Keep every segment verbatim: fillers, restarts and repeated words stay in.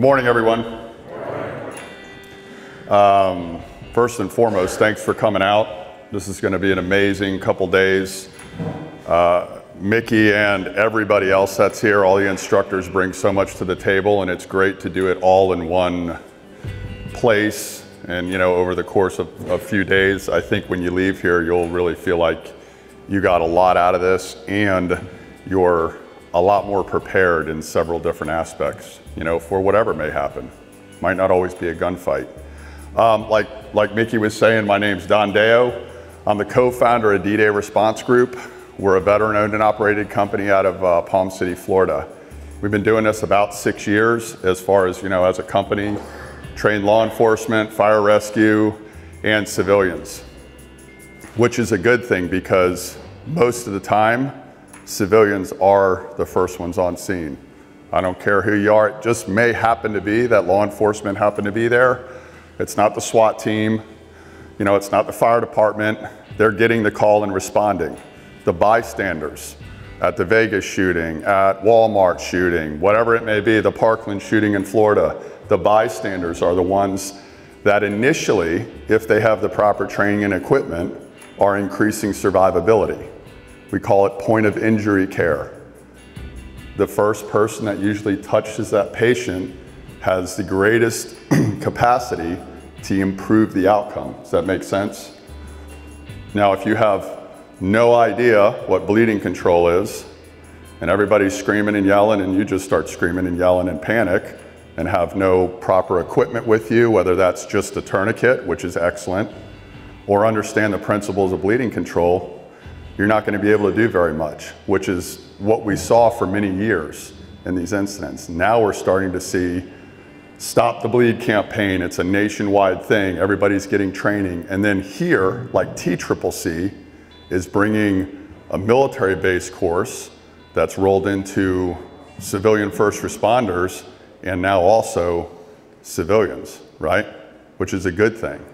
Good morning, everyone. Good morning. Um, first and foremost, thanks for coming out. This is going to be an amazing couple days. Uh, Mickey and everybody else that's here, all the instructors bring so much to the table, and it's great to do it all in one place. And you know, over the course of a few days, I think when you leave here, you'll really feel like you got a lot out of this, and you're a lot more prepared in several different aspects, you know, for whatever may happen. Might not always be a gunfight. Um, like, like Mickey was saying, my name's Don Deyo. I'm the co-founder of D-Dey Response Group. We're a veteran-owned and operated company out of uh, Palm City, Florida. We've been doing this about six years as far as, you know, as a company, trained law enforcement, fire rescue, and civilians, which is a good thing because most of the time, civilians are the first ones on scene. I don't care who you are, it just may happen to be that law enforcement happened to be there. It's not the SWAT team, you know, it's not the fire department. They're getting the call and responding. The bystanders at the Vegas shooting, at Walmart shooting, whatever it may be, the Parkland shooting in Florida, the bystanders are the ones that initially, if they have the proper training and equipment, are increasing survivability. We call it point of injury care. The first person that usually touches that patient has the greatest capacity to improve the outcome. Does that make sense? Now, if you have no idea what bleeding control is, and everybody's screaming and yelling, and you just start screaming and yelling and panic, and have no proper equipment with you, whether that's just a tourniquet, which is excellent, or understand the principles of bleeding control, you're not going to be able to do very much, which is what we saw for many years in these incidents. Now we're starting to see Stop the Bleed campaign. It's a nationwide thing. Everybody's getting training. And then here, like T C C C is bringing a military-based course that's rolled into civilian first responders and now also civilians, right? Which is a good thing.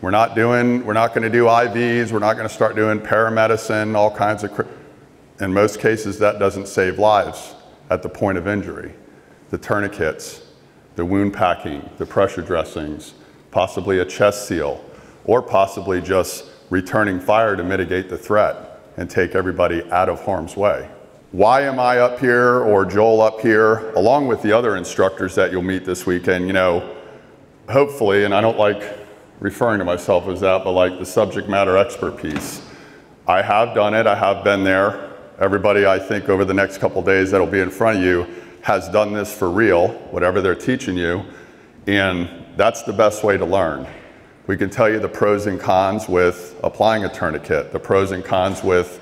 We're not doing, we're not gonna do I Vs, we're not gonna start doing paramedicine, all kinds of, in most cases that doesn't save lives at the point of injury. The tourniquets, the wound packing, the pressure dressings, possibly a chest seal, or possibly just returning fire to mitigate the threat and take everybody out of harm's way. Why am I up here or Joel up here, along with the other instructors that you'll meet this weekend, you know, hopefully, and I don't like referring to myself as that, but like the subject matter expert piece. I have done it, I have been there. Everybody, I think, over the next couple days that'll be in front of you has done this for real, whatever they're teaching you, and that's the best way to learn. We can tell you the pros and cons with applying a tourniquet, the pros and cons with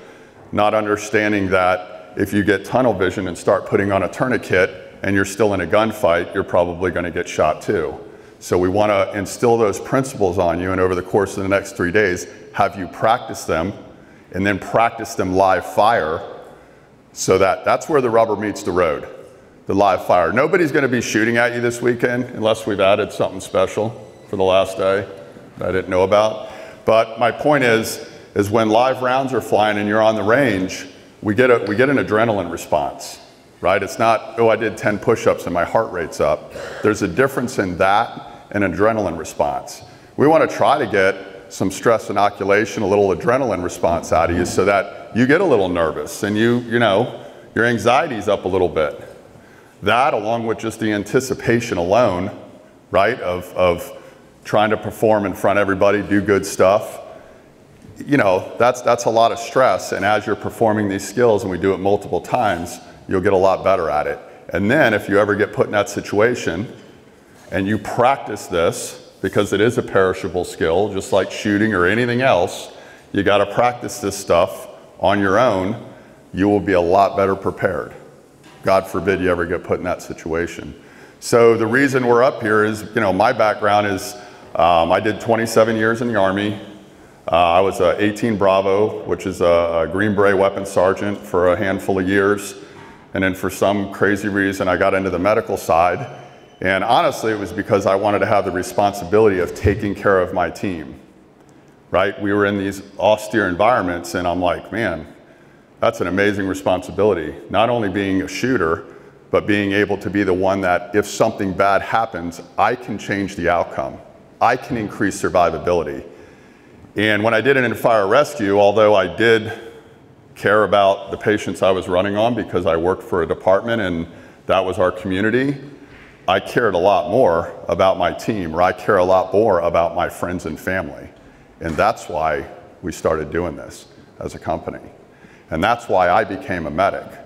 not understanding that if you get tunnel vision and start putting on a tourniquet and you're still in a gunfight, you're probably gonna get shot too. So we want to instill those principles on you, and over the course of the next three days, have you practice them and then practice them live fire, so that that's where the rubber meets the road, the live fire. Nobody's going to be shooting at you this weekend unless we've added something special for the last day that I didn't know about. But my point is, is when live rounds are flying and you're on the range, we get, a, we get an adrenaline response, right? It's not, oh, I did ten push-ups and my heart rate's up. There's a difference in that. An adrenaline response. We want to try to get some stress inoculation, a little adrenaline response out of you so that you get a little nervous and you, you know, your anxiety's up a little bit. That, along with just the anticipation alone, right, of, of trying to perform in front of everybody, do good stuff, you know, that's, that's a lot of stress. And as you're performing these skills, and we do it multiple times, you'll get a lot better at it. And then if you ever get put in that situation, and you practice this, because it is a perishable skill, just like shooting or anything else, you gotta practice this stuff on your own, you will be a lot better prepared. God forbid you ever get put in that situation. So the reason we're up here is, you know, my background is, um, I did twenty-seven years in the Army. Uh, I was an eighteen Bravo, which is a, a Green Beret weapons sergeant for a handful of years. And then for some crazy reason, I got into the medical side. And honestly, it was because I wanted to have the responsibility of taking care of my team, right? We were in these austere environments, and I'm like, man, that's an amazing responsibility. Not only being a shooter, but being able to be the one that if something bad happens, I can change the outcome. I can increase survivability. And when I did it in fire rescue, although I did care about the patients I was running on because I worked for a department and that was our community, I cared a lot more about my team, or I care a lot more about my friends and family. And that's why we started doing this as a company. And that's why I became a medic.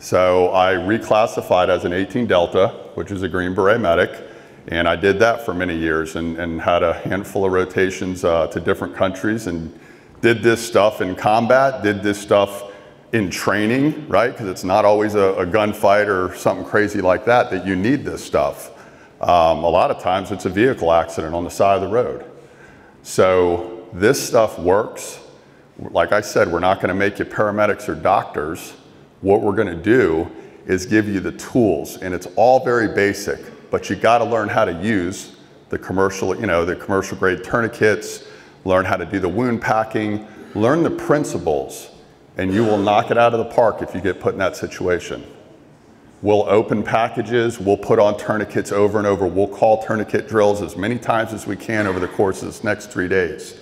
So I reclassified as an eighteen Delta, which is a Green Beret medic, and I did that for many years and, and had a handful of rotations uh, to different countries and did this stuff in combat, did this stuff in training, right? Because it's not always a, a gunfight or something crazy like that that you need this stuff. Um, a lot of times it's a vehicle accident on the side of the road. So this stuff works. Like I said, we're not gonna make you paramedics or doctors. What we're gonna do is give you the tools, and it's all very basic, but you gotta learn how to use the commercial, you know, the commercial grade tourniquets, learn how to do the wound packing, learn the principles, and you will knock it out of the park if you get put in that situation. We'll open packages, we'll put on tourniquets over and over, we'll call tourniquet drills as many times as we can over the course of this next three days.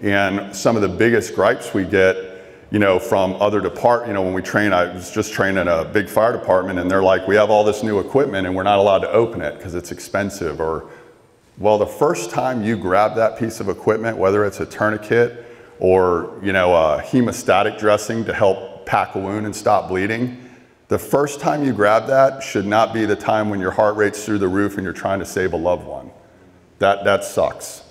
And some of the biggest gripes we get, you know, from other depart, you know, when we train, I was just training a big fire department and they're like, we have all this new equipment and we're not allowed to open it because it's expensive. Or, well, the first time you grab that piece of equipment, whether it's a tourniquet or, you know, a hemostatic dressing to help pack a wound and stop bleeding, the first time you grab that should not be the time when your heart rate's through the roof and you're trying to save a loved one. That, that sucks,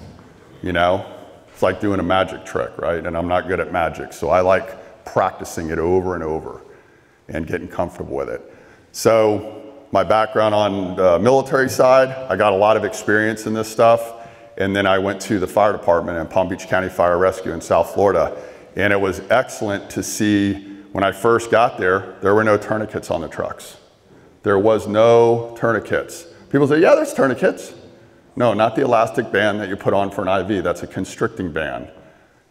you know? It's like doing a magic trick, right? And I'm not good at magic, so I like practicing it over and over and getting comfortable with it. So, my background on the military side, I got a lot of experience in this stuff. And then I went to the fire department in Palm Beach County Fire Rescue in South Florida. And it was excellent to see, when I first got there, there were no tourniquets on the trucks. There was no tourniquets. People say, yeah, there's tourniquets. No, not the elastic band that you put on for an I V. That's a constricting band.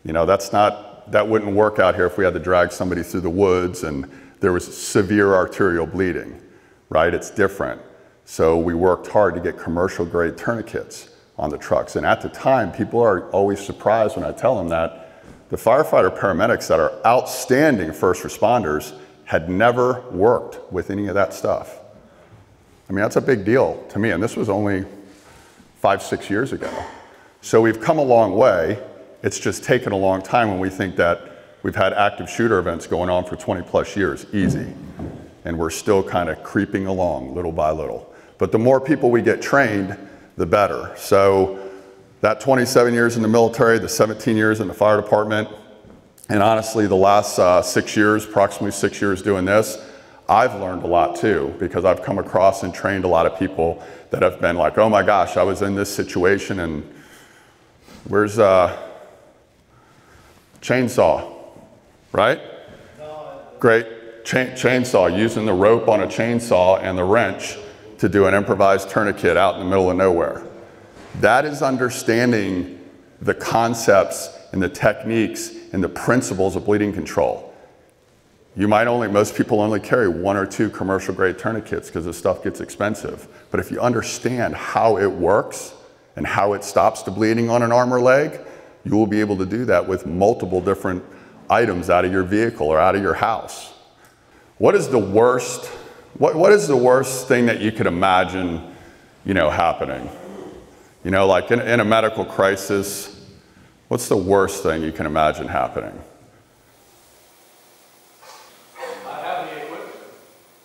You know, that's not, that wouldn't work out here if we had to drag somebody through the woods and there was severe arterial bleeding. Right, it's different. So we worked hard to get commercial grade tourniquets on the trucks. And at the time, people are always surprised when I tell them that the firefighter paramedics that are outstanding first responders had never worked with any of that stuff. I mean, that's a big deal to me. And this was only five, six years ago. So we've come a long way. It's just taken a long time when we think that we've had active shooter events going on for twenty plus years, easy. And we're still kind of creeping along little by little. But the more people we get trained, the better. So that twenty-seven years in the military, the seventeen years in the fire department, and honestly the last uh, six years, approximately six years doing this, I've learned a lot too, because I've come across and trained a lot of people that have been like, oh my gosh, I was in this situation and where's a uh, chainsaw, right? Great. Chainsaw, using the rope on a chainsaw and the wrench to do an improvised tourniquet out in the middle of nowhere. That is understanding the concepts and the techniques and the principles of bleeding control. You might only, most people only carry one or two commercial grade tourniquets because this stuff gets expensive. But if you understand how it works and how it stops the bleeding on an arm or leg, you will be able to do that with multiple different items out of your vehicle or out of your house. What is the worst, what, what is the worst thing that you could imagine, you know, happening? You know, like in, in a medical crisis, what's the worst thing you can imagine happening? Not having the equipment.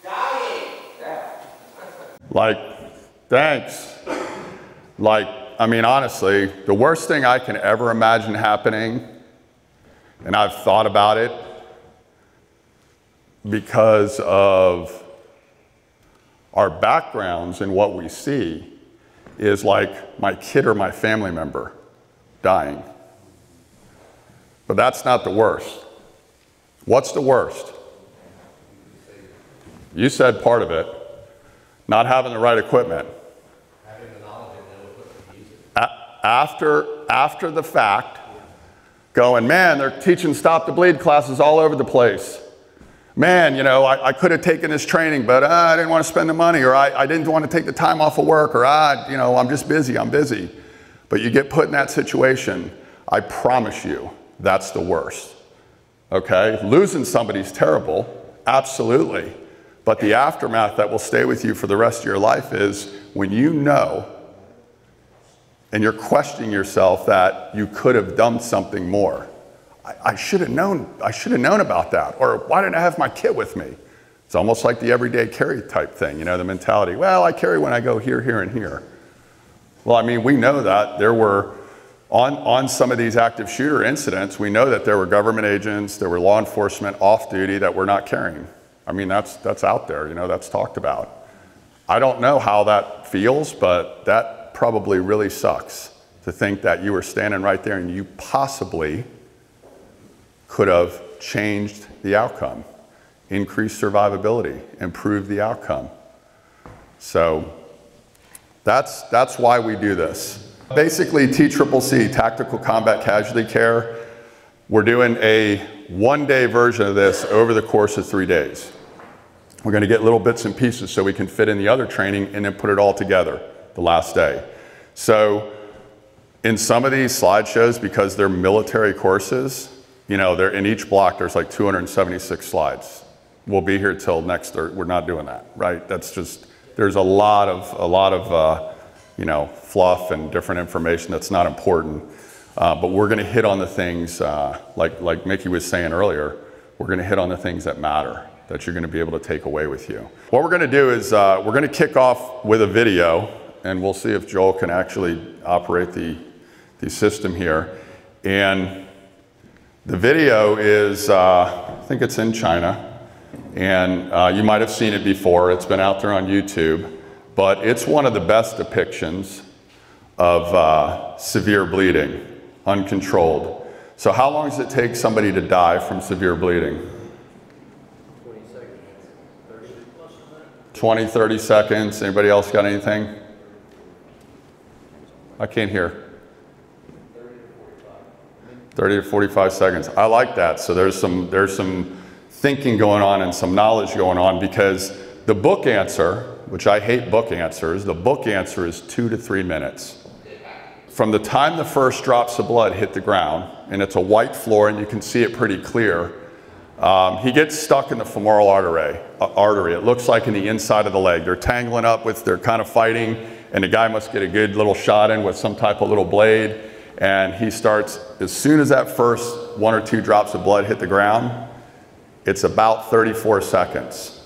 Dying. Yeah. Like, thanks. Like, I mean, honestly, the worst thing I can ever imagine happening, and I've thought about it, because of our backgrounds and what we see, is like my kid or my family member dying. But that's not the worst. What's the worst? You said part of it. Not having the right equipment. Having the knowledge and the equipment to use it. After, after the fact, going, man, they're teaching Stop the Bleed classes all over the place. man, you know, I, I could have taken this training, but uh, I didn't want to spend the money, or I, I didn't want to take the time off of work, or I, you know, I'm just busy, I'm busy. But you get put in that situation, I promise you, that's the worst, okay? Losing somebody's terrible, absolutely. But the aftermath that will stay with you for the rest of your life is when you know and you're questioning yourself that you could have done something more. I, I should have known, I should have known about that, or why didn't I have my kit with me? It's almost like the everyday carry type thing, you know, the mentality, well, I carry when I go here, here, and here. Well, I mean, we know that there were, on, on some of these active shooter incidents, we know that there were government agents, there were law enforcement off-duty that were not carrying. I mean, that's, that's out there, you know, that's talked about. I don't know how that feels, but that probably really sucks to think that you were standing right there and you possibly could have changed the outcome, increased survivability, improved the outcome. So that's, that's why we do this. Basically, T C C C, Tactical Combat Casualty Care, we're doing a one-day version of this over the course of three days. We're going to get little bits and pieces so we can fit in the other training and then put it all together the last day. So in some of these slideshows, because they're military courses, you know, they're in each block there's like two hundred seventy-six slides. We'll be here till next Thursday. We're not doing that, right? That's just, there's a lot of, a lot of uh, you know, fluff and different information that's not important. Uh, but we're going to hit on the things, uh, like, like Mickey was saying earlier, we're going to hit on the things that matter, that you're going to be able to take away with you. What we're going to do is uh, we're going to kick off with a video, and we'll see if Joel can actually operate the, the system here. And the video is, uh, I think it's in China, and uh, you might have seen it before. It's been out there on YouTube, but it's one of the best depictions of uh, severe bleeding. Uncontrolled. So how long does it take somebody to die from severe bleeding? twenty, thirty seconds. Anybody else got anything? I can't hear. thirty to forty-five seconds. I like that. So there's some, there's some thinking going on and some knowledge going on, because the book answer, which I hate book answers, the book answer is two to three minutes. From the time the first drops of blood hit the ground, and it's a white floor and you can see it pretty clear, um, he gets stuck in the femoral artery, uh, artery. It looks like in the inside of the leg. They're tangling up with, they're kind of fighting, and the guy must get a good little shot in with some type of little blade. And he starts, as soon as that first one or two drops of blood hit the ground, it's about thirty-four seconds.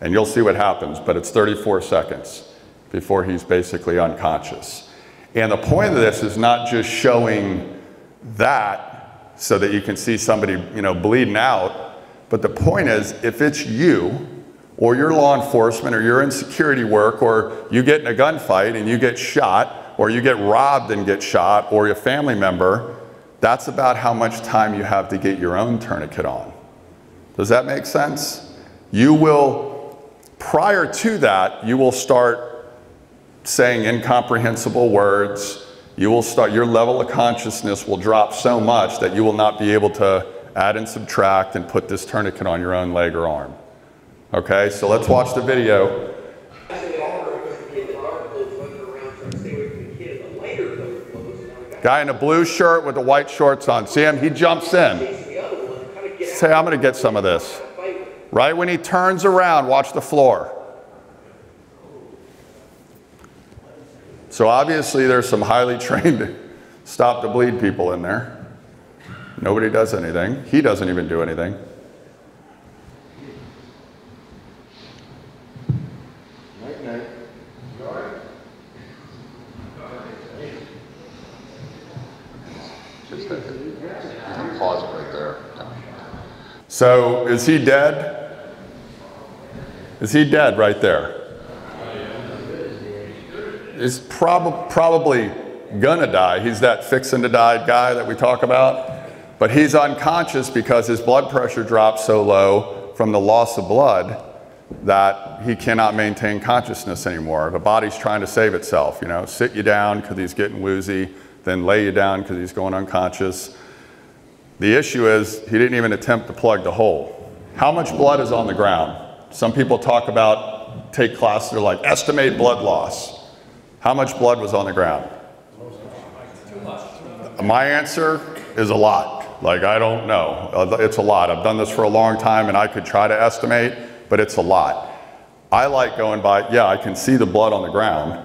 And you'll see what happens, but it's thirty-four seconds before he's basically unconscious. And the point of this is not just showing that so that you can see somebody, you know, bleeding out, but the point is, if it's you or your law enforcement or you're in security work or you get in a gunfight and you get shot or you get robbed and get shot or your family member, that's about how much time you have to get your own tourniquet on. Does that make sense? You will, prior to that, you will start saying incomprehensible words, you will start, your level of consciousness will drop so much that you will not be able to add and subtract and put this tourniquet on your own leg or arm. Okay, so let's watch the video. Guy in a blue shirt with the white shorts on, see him, he jumps in. Say, I'm gonna get some of this. Right when he turns around, watch the floor. So obviously there's some highly trained Stop the Bleed people in there. Nobody does anything. He doesn't even do anything. Just a, a pause right there. So is he dead? Is he dead right there? Is prob probably gonna die. He's that fixing to die guy that we talk about. But he's unconscious because his blood pressure drops so low from the loss of blood that he cannot maintain consciousness anymore. The body's trying to save itself, you know. Sit you down because he's getting woozy, then lay you down because he's going unconscious. The issue is he didn't even attempt to plug the hole. How much blood is on the ground? Some people talk about, take class, they're like, estimate blood loss. How much blood was on the ground? My answer is a lot. Like, I don't know. It's a lot. I've done this for a long time and I could try to estimate, but it's a lot. I like going by, yeah, I can see the blood on the ground,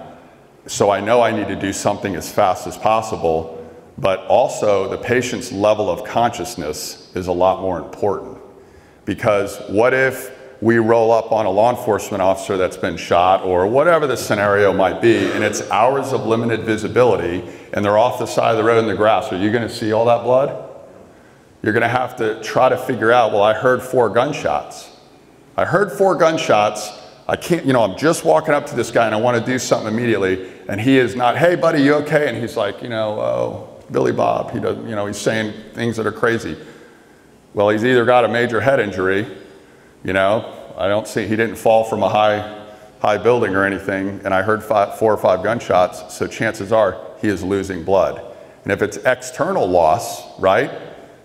so I know I need to do something as fast as possible, but also the patient's level of consciousness is a lot more important. Because what if we roll up on a law enforcement officer that's been shot, or whatever the scenario might be, and it's hours of limited visibility and they're off the side of the road in the grass? Are you gonna see all that blood? You're gonna have to try to figure out, well, I heard four gunshots. I heard four gunshots. I can't, you know, I'm just walking up to this guy and I wanna do something immediately, and he is not, hey buddy, you okay? And he's like, you know, oh, Billy Bob, he does, you know, he's saying things that are crazy. Well, he's either got a major head injury, you know, I don't see, he didn't fall from a high, high building or anything, and I heard five, four or five gunshots, so chances are he is losing blood. And if it's external loss, right,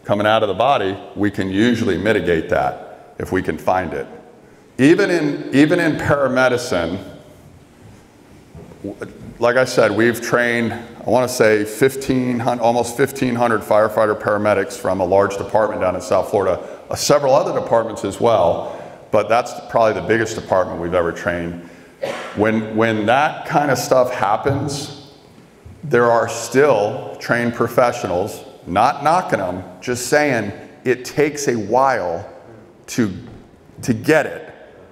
coming out of the body, we can usually mitigate that if we can find it. Even in, even in paramedicine, like I said, we've trained, I want to say fifteen hundred, almost fifteen hundred firefighter paramedics from a large department down in South Florida, uh, several other departments as well, but that's probably the biggest department we've ever trained. When, when that kind of stuff happens, there are still trained professionals, not knocking them, just saying it takes a while to, to get it.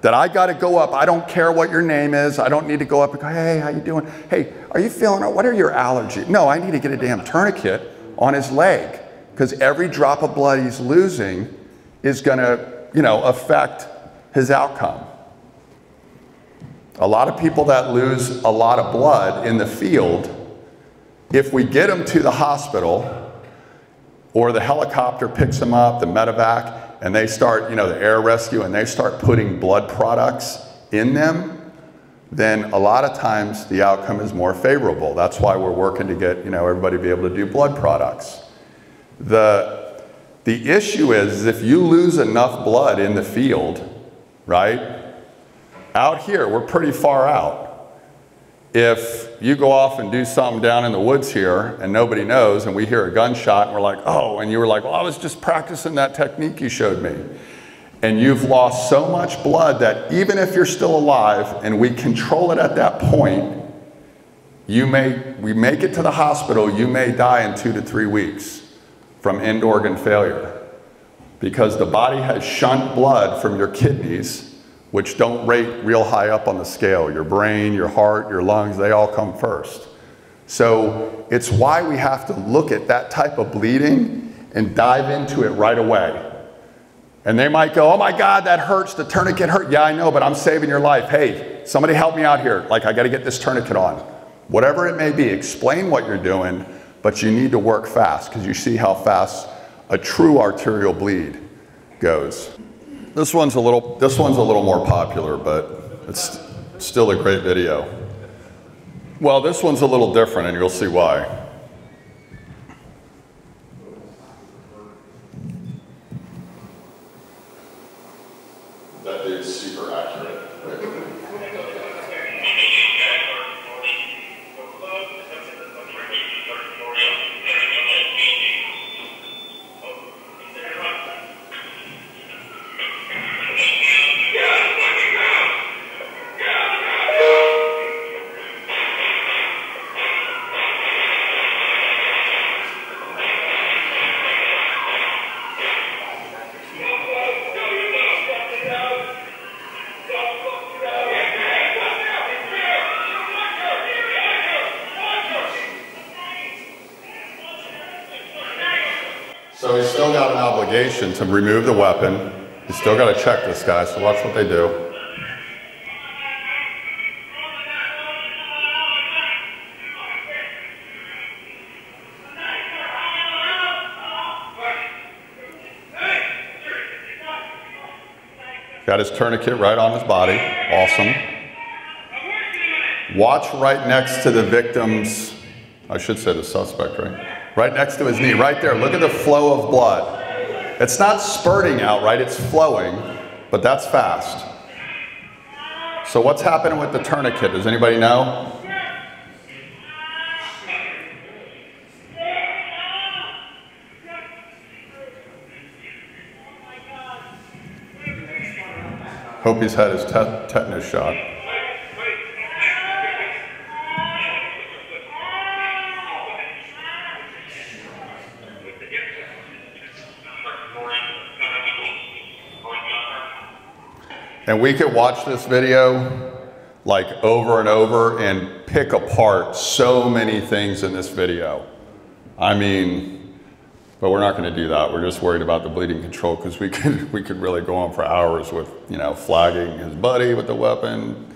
That I gotta go up, I don't care what your name is, I don't need to go up and go, hey, how you doing? Hey, are you feeling, what are your allergies? No, I need to get a damn tourniquet on his leg, because every drop of blood he's losing is gonna, you know, affect his outcome. A lot of people that lose a lot of blood in the field, if we get them to the hospital, or the helicopter picks them up, the medevac, and they start, you know, the air rescue, and they start putting blood products in them, then a lot of times the outcome is more favorable. That's why we're working to get, you know, everybody to be able to do blood products. The, the issue is, is if you lose enough blood in the field, right? Out here, we're pretty far out. If you go off and do something down in the woods here and nobody knows, and we hear a gunshot and we're like, oh, and you were like, well, I was just practicing that technique you showed me. And you've lost so much blood that even if you're still alive and we control it at that point, you may, we make it to the hospital, you may die in two to three weeks from end organ failure, because the body has shunt blood from your kidneys, which don't rate real high up on the scale. Your brain, your heart, your lungs, they all come first. So it's why we have to look at that type of bleeding and dive into it right away. And they might go, oh my God, that hurts, the tourniquet hurt. Yeah, I know, but I'm saving your life. Hey, somebody help me out here. Like, I gotta get this tourniquet on. Whatever it may be, explain what you're doing, but you need to work fast, because you see how fast a true arterial bleed goes. This one's a little, this one's a little more popular, but it's still a great video. Well, this one's a little different, and you'll see why. That is super accurate. To remove the weapon. You still got to check this guy, so watch what they do. Got his tourniquet right on his body. Awesome. Watch right next to the victim's, I should say the suspect, right? Right next to his knee, right there. Look at the flow of blood. It's not spurting out, right? It's flowing, but that's fast. So what's happening with the tourniquet? Does anybody know? Hope he's had his te- tetanus shot. And we could watch this video like over and over and pick apart so many things in this video. I mean, but we're not going to do that. We're just worried about the bleeding control, because we could, we could really go on for hours with, you know, flagging his buddy with the weapon,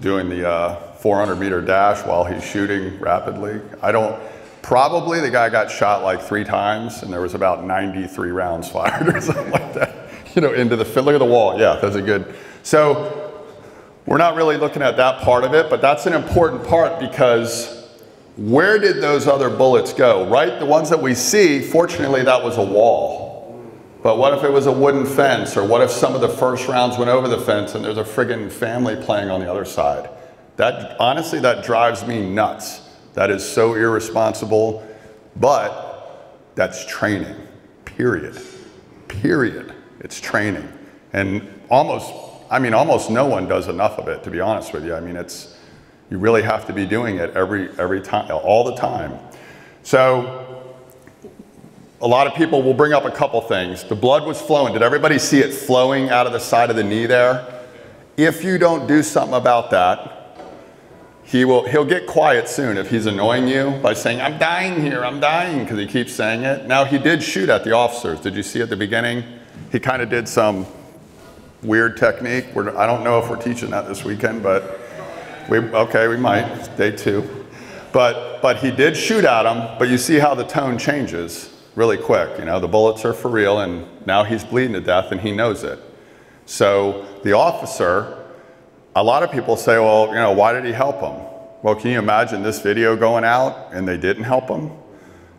doing the uh, four hundred meter dash while he's shooting rapidly. I don't, probably the guy got shot like three times and there was about ninety-three rounds fired or something like that. You know, into the fit. Look at the wall. Yeah, that's a good. So we're not really looking at that part of it, but that's an important part, because where did those other bullets go, right? The ones that we see, fortunately, that was a wall. But what if it was a wooden fence, or what if some of the first rounds went over the fence and there's a friggin' family playing on the other side? That, honestly, that drives me nuts. That is so irresponsible, but that's training, period, period. It's training, and almost, I mean, almost no one does enough of it, to be honest with you. I mean, it's, you really have to be doing it every, every time, all the time. So a lot of people will bring up a couple things. The blood was flowing. Did everybody see it flowing out of the side of the knee there? If you don't do something about that, he will, he'll get quiet soon if he's annoying you by saying, I'm dying here, I'm dying, because he keeps saying it. Now, he did shoot at the officers. Did you see at the beginning? He kind of did some weird technique. We're, I don't know if we're teaching that this weekend, but we, okay, we might, it's day two. But, but he did shoot at him, but you see how the tone changes really quick. You know, the bullets are for real, and now he's bleeding to death and he knows it. So the officer, a lot of people say, well, you know, why did he help him? Well, can you imagine this video going out and they didn't help him?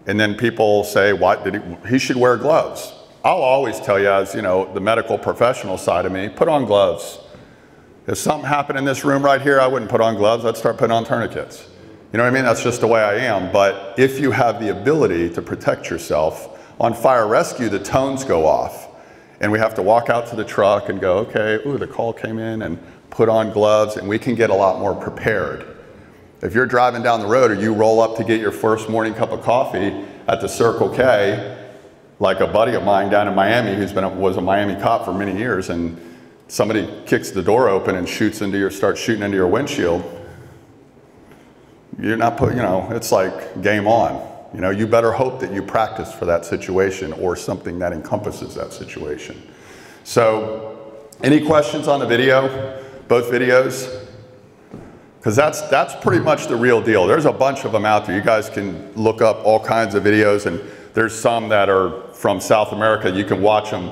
And then people say, why did he, he should wear gloves. I'll always tell you, as you know, the medical professional side of me, put on gloves. If something happened in this room right here, I wouldn't put on gloves. I'd start putting on tourniquets. You know what I mean? That's just the way I am. But if you have the ability to protect yourself, on fire rescue, the tones go off. And we have to walk out to the truck and go, okay, ooh, the call came in, and put on gloves, and we can get a lot more prepared. If you're driving down the road or you roll up to get your first morning cup of coffee at the Circle K, like a buddy of mine down in Miami who's been, was a Miami cop for many years, and somebody kicks the door open and shoots into your, starts shooting into your windshield, you're not putting, you know, it's like game on. You know, you better hope that you practice for that situation or something that encompasses that situation. So any questions on the video, both videos? Because that's, that's pretty much the real deal. There's a bunch of them out there. You guys can look up all kinds of videos, and there's some that are from South America. You can watch them,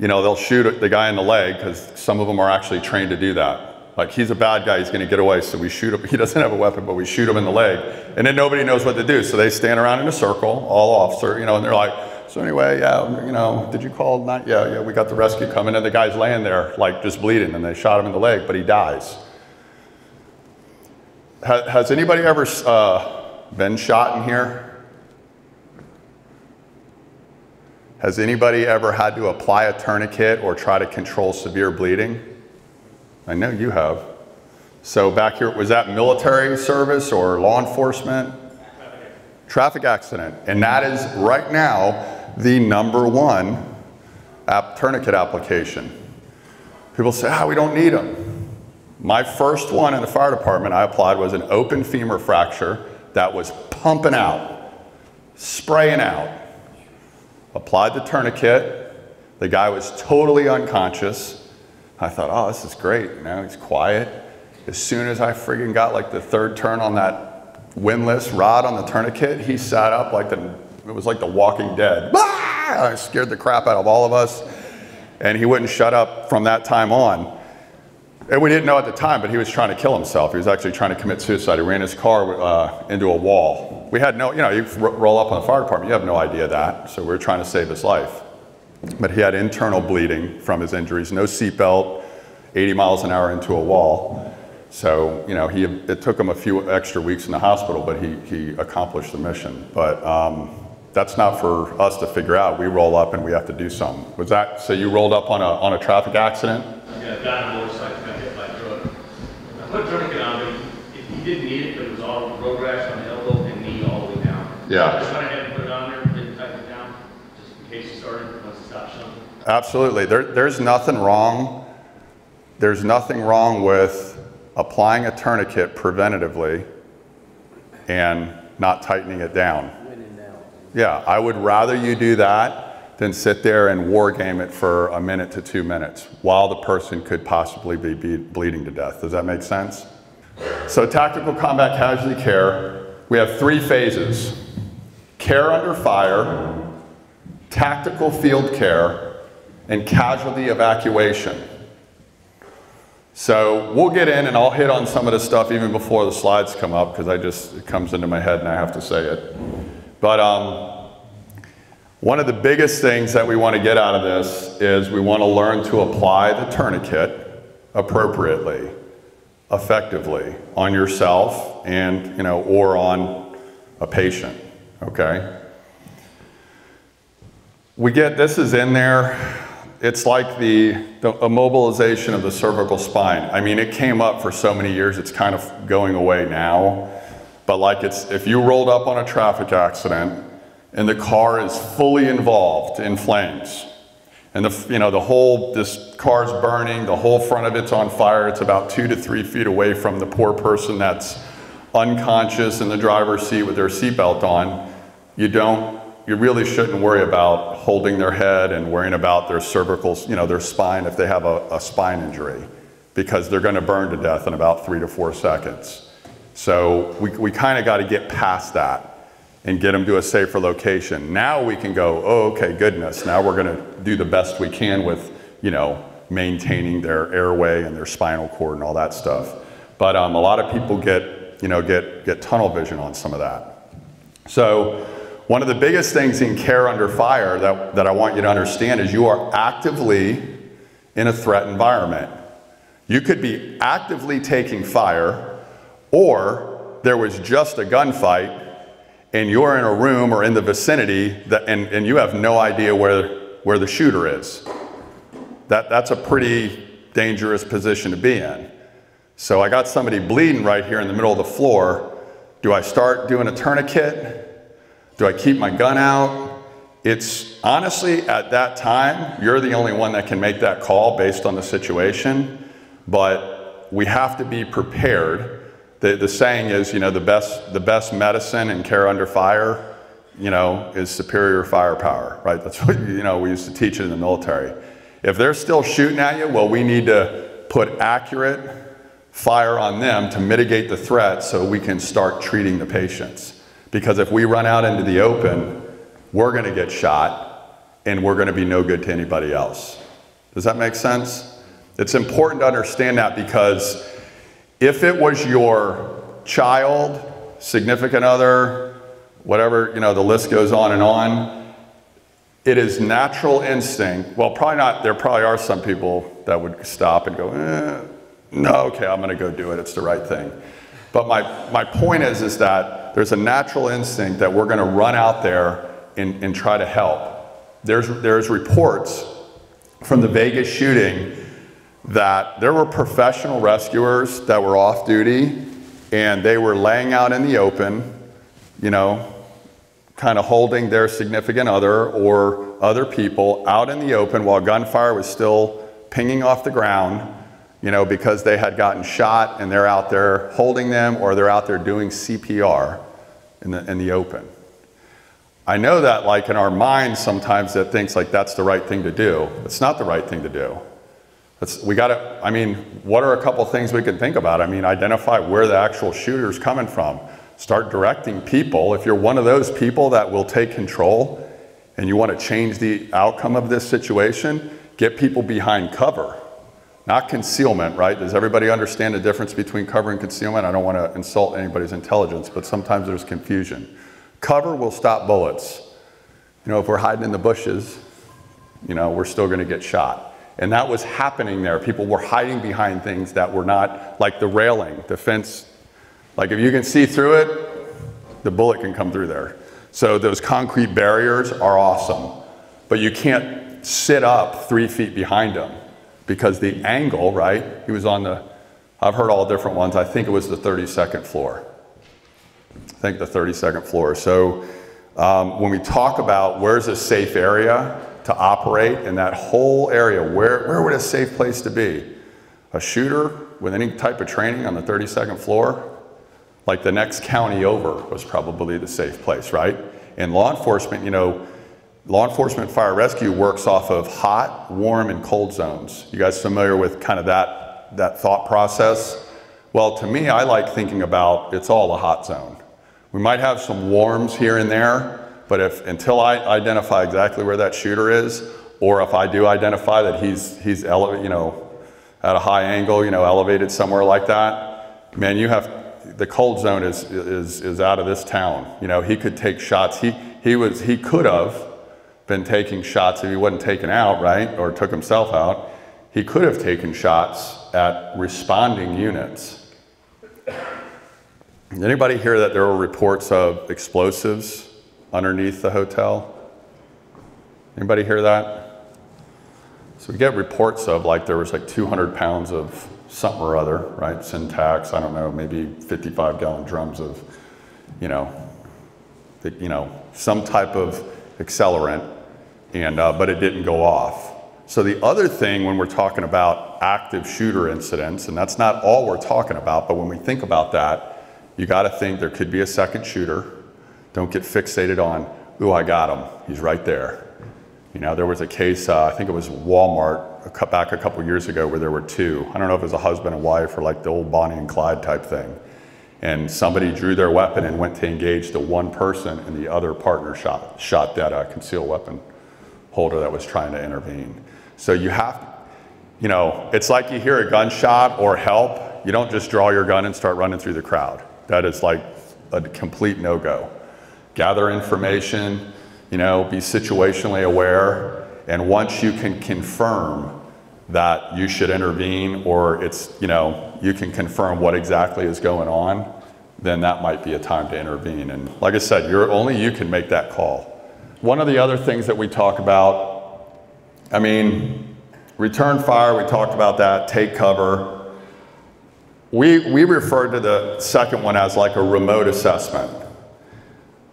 you know, they'll shoot the guy in the leg, because some of them are actually trained to do that. Like, he's a bad guy, he's gonna get away, so we shoot him. He doesn't have a weapon, but we shoot him in the leg. And then nobody knows what to do, so they stand around in a circle, all officer, you know, and they're like, so anyway, yeah, you know, did you call, not, yeah, yeah, we got the rescue coming, and the guy's laying there, like, just bleeding, and they shot him in the leg, but he dies. Has, has anybody ever uh, been shot in here? Has anybody ever had to apply a tourniquet or try to control severe bleeding? I know you have. So back here, was that military service or law enforcement? Traffic accident. And that is right now the number one app tourniquet application. People say, ah, oh, we don't need them. My first one in the fire department I applied was an open femur fracture that was pumping out, spraying out. Applied the tourniquet. The guy was totally unconscious. I thought, oh, this is great. You know, he's quiet. As soon as I friggin' got like the third turn on that windlass rod on the tourniquet, he sat up like the, it was like the Walking Dead. Ah! I scared the crap out of all of us. And he wouldn't shut up from that time on. And we didn't know at the time, but he was trying to kill himself. He was actually trying to commit suicide. He ran his car uh, into a wall. We had no, you know, you roll up on the fire department, you have no idea that. So we were trying to save his life. but he had internal bleeding from his injuries, no seatbelt, eighty miles an hour into a wall. So, you know, he, it took him a few extra weeks in the hospital, but he, he accomplished the mission. But um, that's not for us to figure out. We roll up and we have to do something. Was that, so you rolled up on a, on a traffic accident? Yeah, I got on a motorcycle, got hit by a truck. I put a tourniquet on, but he, he didn't need it, but it was all road rash on the elbow and knee all the way down. Yeah. I just went ahead and put it on there, didn't tighten it down, just in case it started, once it stopped something. Absolutely. There, there's nothing wrong. There's nothing wrong with applying a tourniquet preventatively and not tightening it down. Yeah, I would rather you do that than sit there and war game it for a minute to two minutes while the person could possibly be, be bleeding to death. Does that make sense? So Tactical Combat Casualty Care, we have three phases. Care under fire, tactical field care, and casualty evacuation. So we'll get in and I'll hit on some of this stuff even before the slides come up because I just, it comes into my head and I have to say it. But um, one of the biggest things that we want to get out of this is we want to learn to apply the tourniquet appropriately, effectively on yourself and, you know, or on a patient, okay? We get, this is in there, it's like the, the immobilization of the cervical spine. I mean, it came up for so many years, it's kind of going away now. But like it's, if you rolled up on a traffic accident and the car is fully involved in flames and the, you know, the whole, this car's burning, the whole front of it's on fire, it's about two to three feet away from the poor person that's unconscious in the driver's seat with their seatbelt on, you don't, you really shouldn't worry about holding their head and worrying about their cervical, you know, their spine if they have a, a spine injury, because they're gonna burn to death in about three to four seconds. So we, we kind of got to get past that and get them to a safer location. Now we can go, oh, okay, goodness. Now we're going to do the best we can with, you know, maintaining their airway and their spinal cord and all that stuff. But um, a lot of people get, you know, get, get tunnel vision on some of that. So one of the biggest things in care under fire that, that I want you to understand is you are actively in a threat environment. You could be actively taking fire, or there was just a gunfight and you're in a room or in the vicinity that, and, and you have no idea where, where the shooter is. That, that's a pretty dangerous position to be in. So I got somebody bleeding right here in the middle of the floor. Do I start doing a tourniquet? Do I keep my gun out? It's honestly at that time, you're the only one that can make that call based on the situation, but we have to be prepared. The, the saying is, you know, the best, the best medicine and care under fire, you know, is superior firepower, right? That's what, you know, we used to teach it in the military. If they're still shooting at you, well, we need to put accurate fire on them to mitigate the threat so we can start treating the patients. Because if we run out into the open, we're going to get shot and we're going to be no good to anybody else. Does that make sense? It's important to understand that, because if it was your child, significant other, whatever, you know, the list goes on and on, it is natural instinct. Well, probably not, there probably are some people that would stop and go, eh, no, okay, I'm gonna go do it, it's the right thing. But my, my point is, is that there's a natural instinct that we're gonna run out there and, and try to help. There's, there's reports from the Vegas shooting that there were professional rescuers that were off duty and they were laying out in the open, you know, kind of holding their significant other or other people out in the open while gunfire was still pinging off the ground, you know, because they had gotten shot and they're out there holding them or they're out there doing C P R in the, in the open. I know that, like, in our minds sometimes that thinks like that's the right thing to do. It's not the right thing to do. It's, we gotta, I mean, what are a couple things we can think about? I mean, identify where the actual shooter's coming from. Start directing people. If you're one of those people that will take control and you wanna change the outcome of this situation, get people behind cover, not concealment, right? Does everybody understand the difference between cover and concealment? I don't wanna insult anybody's intelligence, but sometimes there's confusion. Cover will stop bullets. You know, if we're hiding in the bushes, you know, we're still gonna get shot. And that was happening there. People were hiding behind things that were not, like the railing, the fence. Like if you can see through it, the bullet can come through there. So those concrete barriers are awesome, but you can't sit up three feet behind them because the angle, right? He was on the, I've heard all different ones. I think it was the thirty-second floor. I think the thirty-second floor. So um, when we talk about where's a safe area to operate in that whole area, where, where would a safe place to be? A shooter with any type of training on the thirty-second floor, like the next county over was probably the safe place, right? And law enforcement, you know, law enforcement fire rescue works off of hot, warm, and cold zones. You guys familiar with kind of that, that thought process? Well, to me, I like thinking about it's all a hot zone. We might have some warms here and there, but if until I identify exactly where that shooter is, or if I do identify that he's, he's ele- you know, at a high angle, you know, elevated somewhere like that, man, you have, the cold zone is, is, is out of this town. You know, he could take shots. He, he, was, he could have been taking shots if he wasn't taken out, right, or took himself out. He could have taken shots at responding units. Anybody hear that there were reports of explosives underneath the hotel? Anybody hear that? So we get reports of like there was like two hundred pounds of something or other, right? Syntax, I don't know, maybe fifty-five gallon drums of, you know, the, you know, some type of accelerant, and uh, but it didn't go off. So the other thing when we're talking about active shooter incidents, and that's not all we're talking about, but when we think about that, you got to think there could be a second shooter. Don't get fixated on, ooh, I got him, he's right there. You know, there was a case, uh, I think it was Walmart, a cut back a couple years ago where there were two. I don't know if it was a husband and wife or like the old Bonnie and Clyde type thing. And somebody drew their weapon and went to engage the one person and the other partner shot, shot that uh, concealed weapon holder that was trying to intervene. So you have, you know, it's like you hear a gunshot or help, you don't just draw your gun and start running through the crowd. That is like a complete no-go. Gather information, you know, be situationally aware, and once you can confirm that you should intervene or it's, you know, you can confirm what exactly is going on, then that might be a time to intervene. And like I said, you're, only you can make that call. One of the other things that we talk about, I mean, return fire, we talked about that, take cover. We, we refer to the second one as like a remote assessment.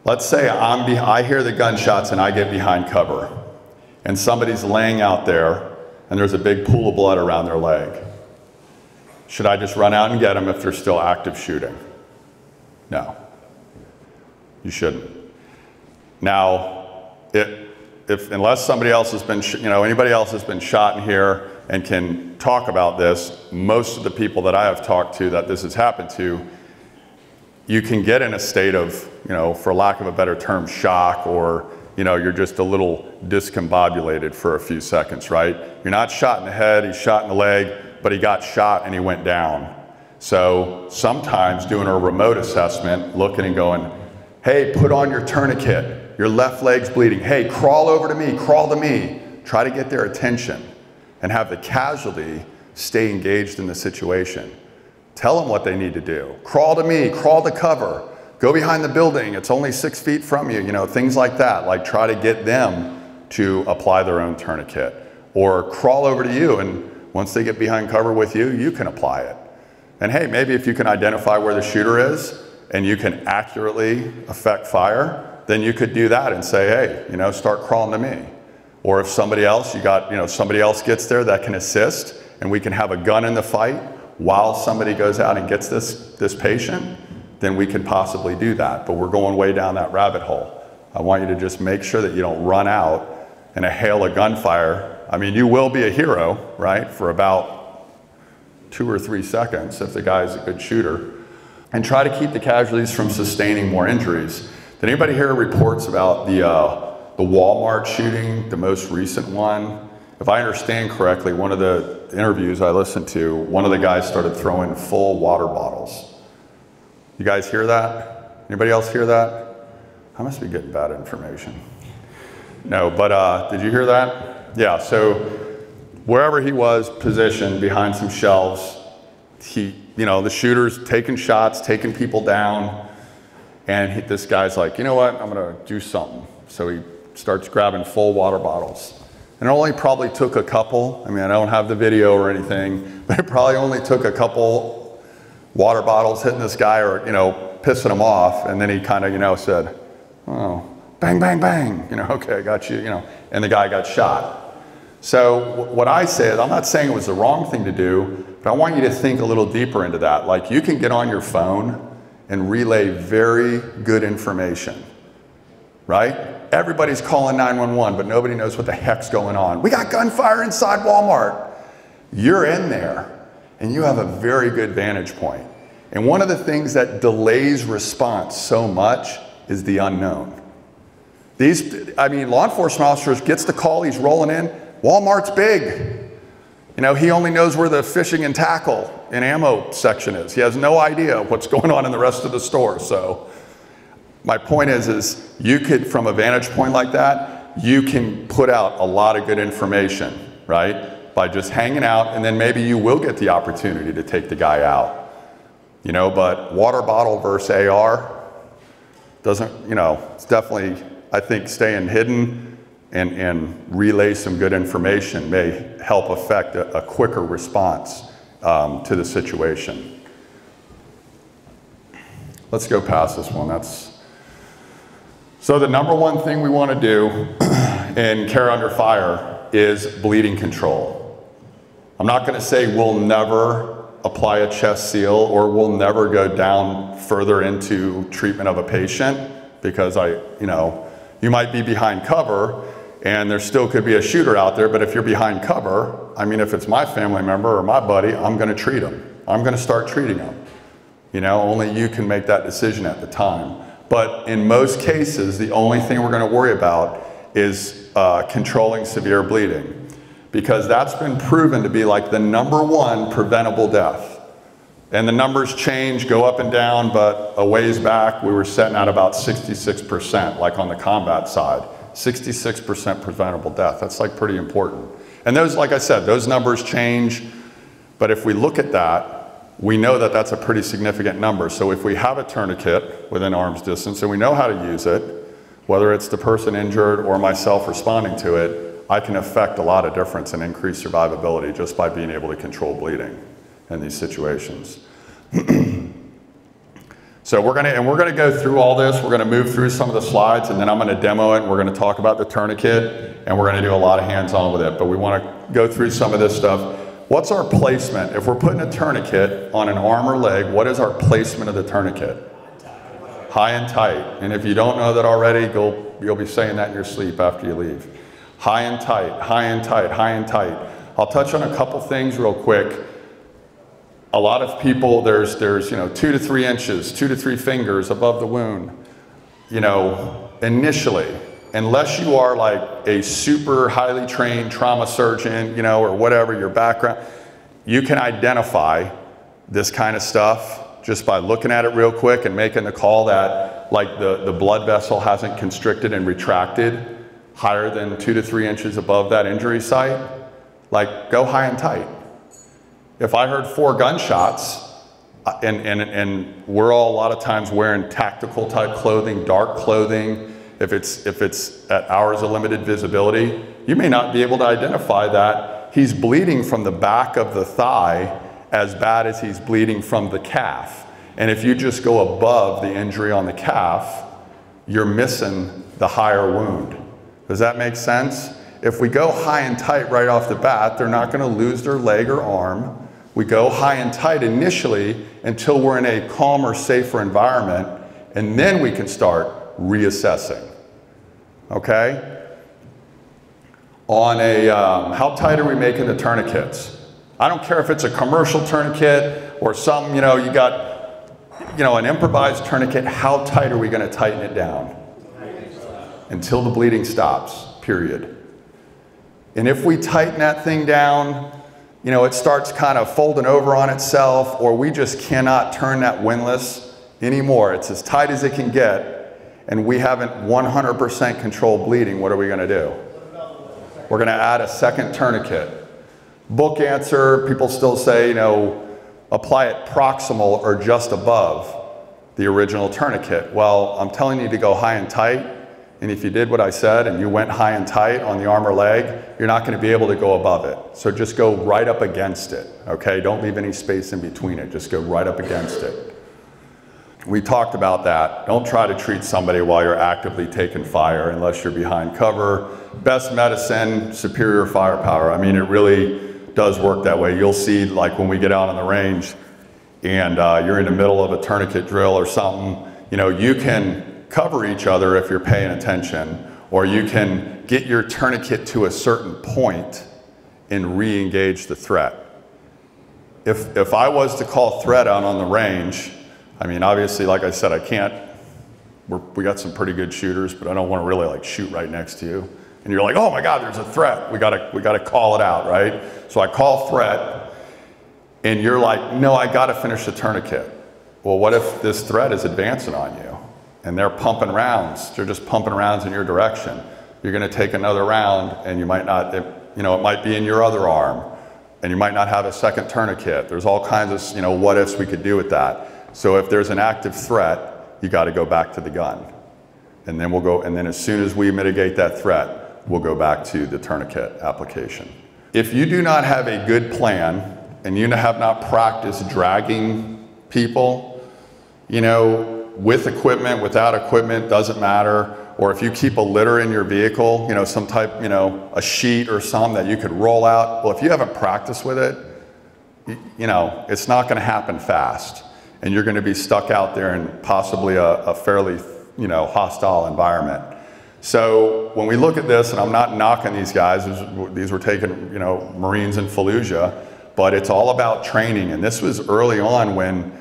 Let's say I'm I hear the gunshots and I get behind cover and somebody's laying out there and there's a big pool of blood around their leg. Should I just run out and get them if they're still active shooting? No, you shouldn't. Now, it, if, unless somebody else has been, sh you know, anybody else has been shot in here and can talk about this, most of the people that I have talked to that this has happened to, you can get in a state of, you know, for lack of a better term, shock, or, you know, you're just a little discombobulated for a few seconds, right? You're not shot in the head, he's shot in the leg, but he got shot and he went down. So sometimes doing a remote assessment, looking and going, hey, put on your tourniquet, your left leg's bleeding. Hey, crawl over to me, crawl to me. Try to get their attention and have the casualty stay engaged in the situation. Tell them what they need to do. Crawl to me, crawl to cover, go behind the building, it's only six feet from you, you know, things like that. Like try to get them to apply their own tourniquet or crawl over to you, and once they get behind cover with you, you can apply it. And hey, maybe if you can identify where the shooter is and you can accurately affect fire, then you could do that and say, hey, you know, start crawling to me. Or if somebody else, you got, you know, somebody else gets there that can assist and we can have a gun in the fight while somebody goes out and gets this, this patient, then we can possibly do that. But we're going way down that rabbit hole. I want you to just make sure that you don't run out in a hail of gunfire. I mean, you will be a hero, right, for about two or three seconds if the guy's a good shooter. And try to keep the casualties from sustaining more injuries. Did anybody hear reports about the, uh, the Walmart shooting, the most recent one? If I understand correctly, one of the interviews I listened to, one of the guys started throwing full water bottles. You guys hear that? Anybody else hear that? I must be getting bad information. No, but uh, did you hear that? yeah, so wherever he was positioned behind some shelves, he, you know, the shooter's taking shots, taking people down, and he, this guy's like, you know what, I'm gonna do something. So he starts grabbing full water bottles. And it only probably took a couple, I mean, I don't have the video or anything, but it probably only took a couple water bottles hitting this guy or, you know, pissing him off. And then he kind of, you know, said, oh, bang, bang, bang, you know, okay, I got you, you know, and the guy got shot. So what I say is, I'm not saying it was the wrong thing to do, but I want you to think a little deeper into that. Like, you can get on your phone and relay very good information, right? Everybody's calling nine one one, but nobody knows what the heck's going on. We got gunfire inside Walmart. You're in there, and you have a very good vantage point. And one of the things that delays response so much is the unknown. These, I mean, law enforcement officers gets the call, he's rolling in, Walmart's big. You know, he only knows where the fishing and tackle and ammo section is. He has no idea what's going on in the rest of the store, so. My point is, is you could, from a vantage point like that, you can put out a lot of good information, right? By just hanging out, and then maybe you will get the opportunity to take the guy out. You know, but water bottle versus A R doesn't, you know, it's definitely, I think, staying hidden and, and relay some good information may help affect a, a quicker response um, to the situation. Let's go past this one. That's. So the number one thing we want to do in care under fire is bleeding control. I'm not going to say we'll never apply a chest seal or we'll never go down further into treatment of a patient, because I, you know, you might be behind cover and there still could be a shooter out there, but if you're behind cover, I mean, if it's my family member or my buddy, I'm going to treat them. I'm going to start treating them. You know, only you can make that decision at the time. But in most cases, the only thing we're going to worry about is uh, controlling severe bleeding, because that's been proven to be like the number one preventable death. And the numbers change, go up and down, but a ways back, we were sitting at about sixty-six percent, like on the combat side, sixty-six percent preventable death. That's like pretty important. And those, like I said, those numbers change, but if we look at that, we know that that's a pretty significant number. So if we have a tourniquet within arm's distance and we know how to use it, whether it's the person injured or myself responding to it, I can affect a lot of difference and increase survivability just by being able to control bleeding in these situations. So we're gonna, and we're gonna go through all this, we're gonna move through some of the slides, and then I'm gonna demo it, and we're gonna talk about the tourniquet, and we're gonna do a lot of hands-on with it, but we wanna go through some of this stuff. What's our placement? If we're putting a tourniquet on an arm or leg, what is our placement of the tourniquet? High and tight. And if you don't know that already, you'll, you'll be saying that in your sleep after you leave. High and tight, high and tight, high and tight. I'll touch on a couple things real quick. A lot of people, there's, there's you know, two to three inches, two to three fingers above the wound, you know, initially. Unless you are like a super highly trained trauma surgeon, you know, or whatever your background, you can identify this kind of stuff just by looking at it real quick and making the call that like the, the blood vessel hasn't constricted and retracted higher than two to three inches above that injury site. Like, go high and tight. If I heard four gunshots, and, and, and we're all a lot of times wearing tactical type clothing, dark clothing, If it's, if it's at hours of limited visibility, you may not be able to identify that he's bleeding from the back of the thigh as bad as he's bleeding from the calf. And if you just go above the injury on the calf, you're missing the higher wound. Does that make sense? If we go high and tight right off the bat, they're not going to lose their leg or arm. We go high and tight initially until we're in a calmer, safer environment, and then we can start reassessing. Okay? On a, um, how tight are we making the tourniquets? I don't care if it's a commercial tourniquet or some, you know, you got, you know, an improvised tourniquet, how tight are we going to tighten it down? Until the bleeding stops, period. And if we tighten that thing down, you know, it starts kind of folding over on itself, or we just cannot turn that windlass anymore. It's as tight as it can get, and we haven't one hundred percent controlled bleeding, what are we going to do? We're going to add a second tourniquet. Book answer, people still say, you know, apply it proximal or just above the original tourniquet. Well, I'm telling you to go high and tight. And if you did what I said and you went high and tight on the arm or leg, you're not going to be able to go above it. So just go right up against it, okay? Don't leave any space in between it. Just go right up against it. We talked about that. Don't try to treat somebody while you're actively taking fire unless you're behind cover. Best medicine, superior firepower. I mean, it really does work that way. You'll see, like, when we get out on the range and uh, you're in the middle of a tourniquet drill or something, you know, you can cover each other if you're paying attention, or you can get your tourniquet to a certain point and re-engage the threat. If, if I was to call threat out on the range, I mean, obviously, like I said, I can't, we're, we got some pretty good shooters, but I don't want to really like shoot right next to you. And you're like, oh my God, there's a threat. We gotta, we gotta call it out, right? So I call threat and you're like, no, I gotta finish the tourniquet. Well, what if this threat is advancing on you? And they're pumping rounds. They're just pumping rounds in your direction. You're going to take another round, and you might not, it, you know, it might be in your other arm, and you might not have a second tourniquet. There's all kinds of, you know, what ifs we could do with that. So if there's an active threat, you got to go back to the gun, and then we'll go. And then as soon as we mitigate that threat, we'll go back to the tourniquet application. If you do not have a good plan and you have not practiced dragging people, you know. With equipment, without equipment, doesn't matter. Or if you keep a litter in your vehicle, you know, some type, you know, a sheet or some that you could roll out. Well, if you haven't practiced with it, you know, it's not gonna happen fast. And you're gonna be stuck out there in possibly a, a fairly, you know, hostile environment. So when we look at this, and I'm not knocking these guys, these were taken, you know, Marines in Fallujah, but it's all about training. And this was early on when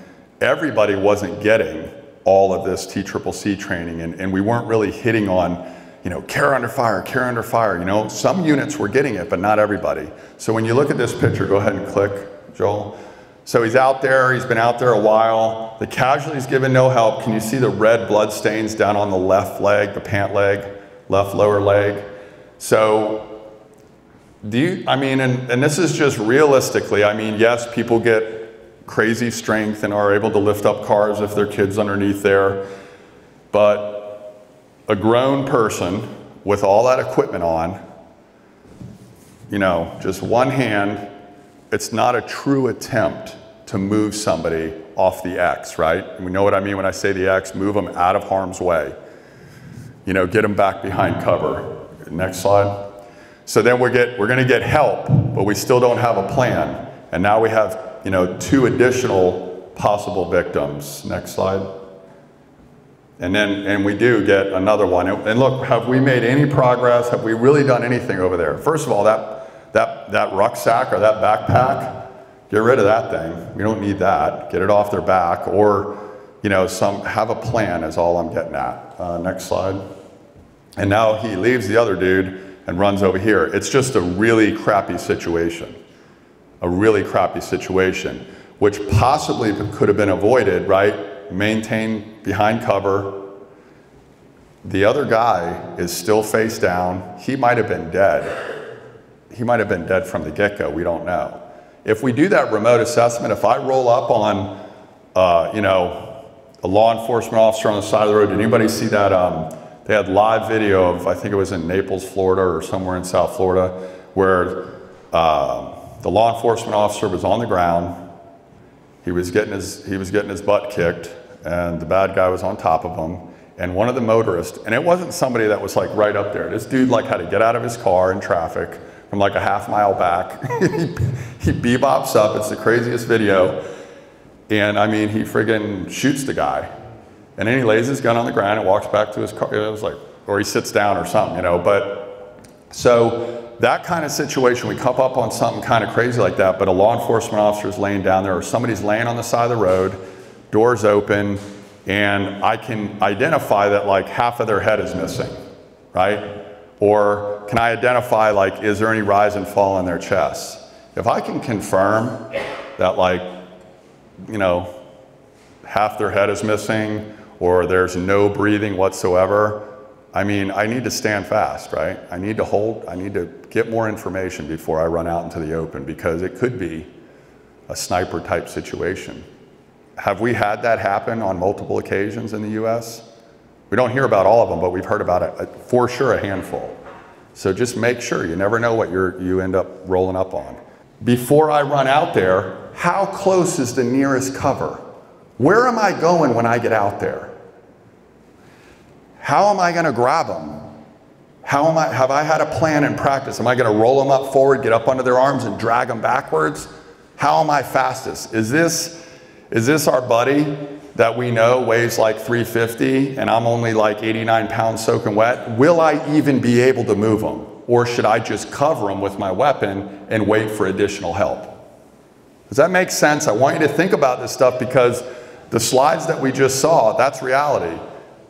everybody wasn't getting all of this T C C C training, and, and we weren't really hitting on, you know, care under fire, care under fire, you know. Some units were getting it, but not everybody. So when you look at this picture, go ahead and click, Joel. So he's out there, he's been out there a while. The casualty's given no help. Can you see the red blood stains down on the left leg, the pant leg, left lower leg? So do you, I mean, and, and this is just realistically, I mean, yes, people get crazy strength and are able to lift up cars if their kid's underneath there. But a grown person with all that equipment on, you know, just one hand, it's not a true attempt to move somebody off the X, right? We know what I mean when I say the X, move them out of harm's way. You know, get them back behind cover. Next slide. So then we get, we're gonna get help, but we still don't have a plan. And now we have, you know, two additional possible victims. Next slide. And then, and we do get another one. And look, have we made any progress? Have we really done anything over there? First of all, that, that, that rucksack or that backpack, get rid of that thing. We don't need that. Get it off their back, or, you know, some, have a plan is all I'm getting at. Uh, next slide. And now he leaves the other dude and runs over here. It's just a really crappy situation. A really crappy situation, which possibly could have been avoided, right? Maintain behind cover. The other guy is still face down. He might have been dead. He might have been dead from the get-go. We don't know. If we do that remote assessment, if I roll up on, uh, you know, a law enforcement officer on the side of the road, did anybody see that? Um, they had live video of, I think it was in Naples, Florida, or somewhere in South Florida, where Um, the law enforcement officer was on the ground. He was getting his, he was getting his butt kicked, and the bad guy was on top of him. And one of the motorists, and it wasn't somebody that was like right up there. This dude like had to get out of his car in traffic from like a half mile back. he, he bebops up. It's the craziest video. And I mean, he friggin' shoots the guy. And then he lays his gun on the ground and walks back to his car. It was like, or he sits down or something, you know. But so, that kind of situation, we come up on something kind of crazy like that, but a law enforcement officer is laying down there, or somebody's laying on the side of the road, doors open, and I can identify that like half of their head is missing, right? Or can I identify like, is there any rise and fall in their chest? If I can confirm that like, you know, half their head is missing, or there's no breathing whatsoever, I mean, I need to stand fast, right? I need to hold, I need to get more information before I run out into the open, because it could be a sniper type situation. Have we had that happen on multiple occasions in the U S? We don't hear about all of them, but we've heard about it, for sure, a handful. So just make sure, you never know what you're, you end up rolling up on. Before I run out there, how close is the nearest cover? Where am I going when I get out there? How am I gonna grab them? How am I, have I had a plan in practice? Am I gonna roll them up forward, get up under their arms and drag them backwards? How am I fastest? Is this, is this our buddy that we know weighs like three fifty and I'm only like eighty-nine pounds soaking wet? Will I even be able to move them? Or should I just cover them with my weapon and wait for additional help? Does that make sense? I want you to think about this stuff, because the slides that we just saw, that's reality.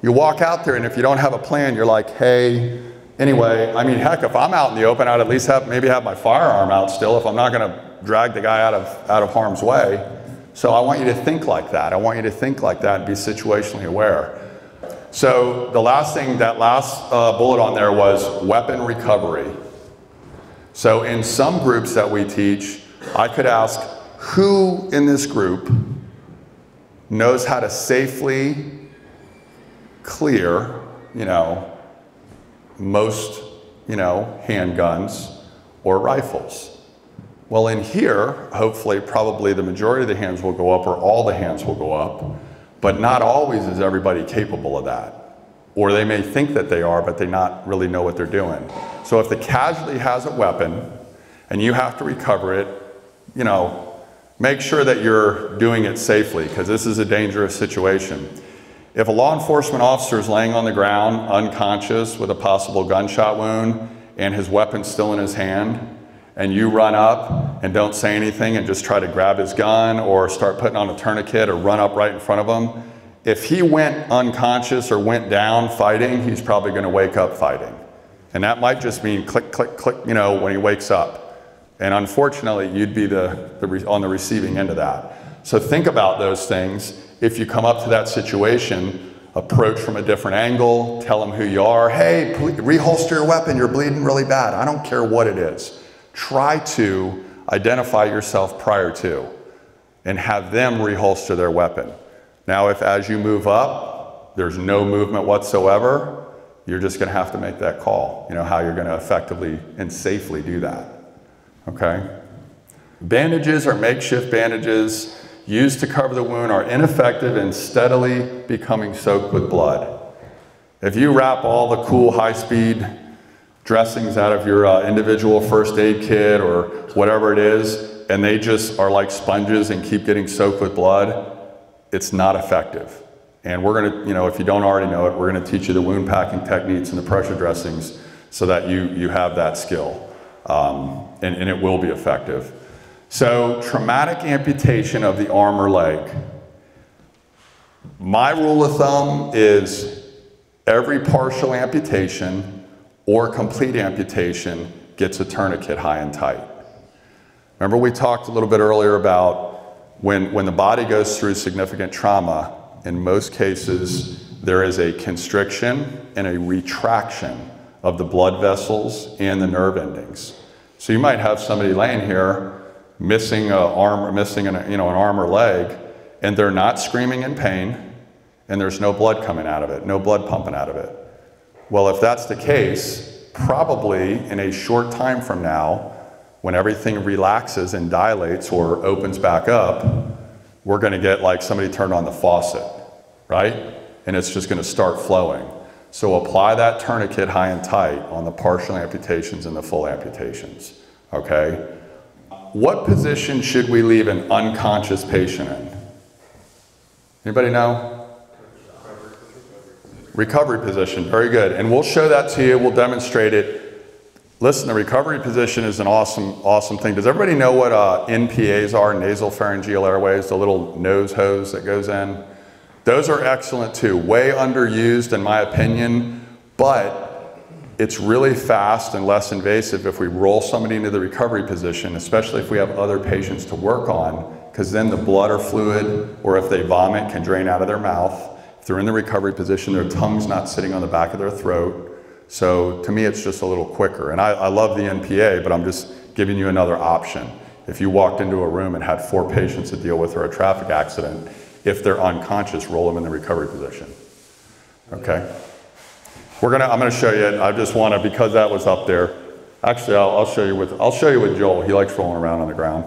You walk out there and if you don't have a plan, you're like, hey, anyway, I mean, heck, if I'm out in the open, I'd at least have, maybe have my firearm out still if I'm not gonna drag the guy out of, out of harm's way. So I want you to think like that. I want you to think like that and be situationally aware. So the last thing, that last uh, bullet on there was weapon recovery. So in some groups that we teach, I could ask, who in this group knows how to safely clear, you know, most, you know, handguns or rifles? Well, in here, hopefully, probably the majority of the hands will go up, or all the hands will go up, but not always is everybody capable of that. Or they may think that they are, but they not really know what they're doing. So if the casualty has a weapon and you have to recover it, you know, make sure that you're doing it safely, because this is a dangerous situation. If a law enforcement officer is laying on the ground unconscious with a possible gunshot wound and his weapon's still in his hand, and you run up and don't say anything and just try to grab his gun or start putting on a tourniquet or run up right in front of him, if he went unconscious or went down fighting, he's probably gonna wake up fighting. And that might just mean click, click, click, you know, when he wakes up. And unfortunately, you'd be the, the, on the receiving end of that. So think about those things. If you come up to that situation, approach from a different angle, tell them who you are. Hey, reholster your weapon, you're bleeding really bad. I don't care what it is. Try to identify yourself prior to and have them reholster their weapon. Now, if as you move up, there's no movement whatsoever, you're just gonna have to make that call. You know, how you're gonna effectively and safely do that. Okay. Bandages or makeshift bandages used to cover the wound are ineffective and steadily becoming soaked with blood. If you wrap all the cool high-speed dressings out of your uh, individual first aid kit or whatever it is, and they just are like sponges and keep getting soaked with blood, it's not effective. And we're gonna, you know, if you don't already know it, we're gonna teach you the wound packing techniques and the pressure dressings so that you, you have that skill. Um, and, and it will be effective. So, traumatic amputation of the arm or leg. My rule of thumb is every partial amputation or complete amputation gets a tourniquet high and tight. Remember, we talked a little bit earlier about when, when the body goes through significant trauma, in most cases there is a constriction and a retraction of the blood vessels and the nerve endings. So you might have somebody laying here missing an arm or missing an, you know, an arm or leg, and they're not screaming in pain, and there's no blood coming out of it, no blood pumping out of it. Well, if that's the case, probably in a short time from now, when everything relaxes and dilates or opens back up, we're gonna get like somebody turned on the faucet, right? And it's just gonna start flowing. So apply that tourniquet high and tight on the partial amputations and the full amputations, okay? What position should we leave an unconscious patient in? Anybody know? Recovery position, very good. And we'll show that to you, we'll demonstrate it. Listen, the recovery position is an awesome, awesome thing. Does everybody know what uh, N P As are, nasopharyngeal airways, the little nose hose that goes in? Those are excellent too, way underused in my opinion, but it's really fast and less invasive if we roll somebody into the recovery position, especially if we have other patients to work on, because then the blood or fluid, or if they vomit, can drain out of their mouth. If They're in the recovery position, their tongue's not sitting on the back of their throat. So to me, it's just a little quicker. And I, I love the N P A, but I'm just giving you another option. If you walked into a room and had four patients to deal with or a traffic accident, if they're unconscious, roll them in the recovery position. Okay? We're gonna, I'm gonna show you it. I just wanna, because that was up there. Actually, I'll, I'll show you with, I'll show you with Joel. He likes rolling around on the ground.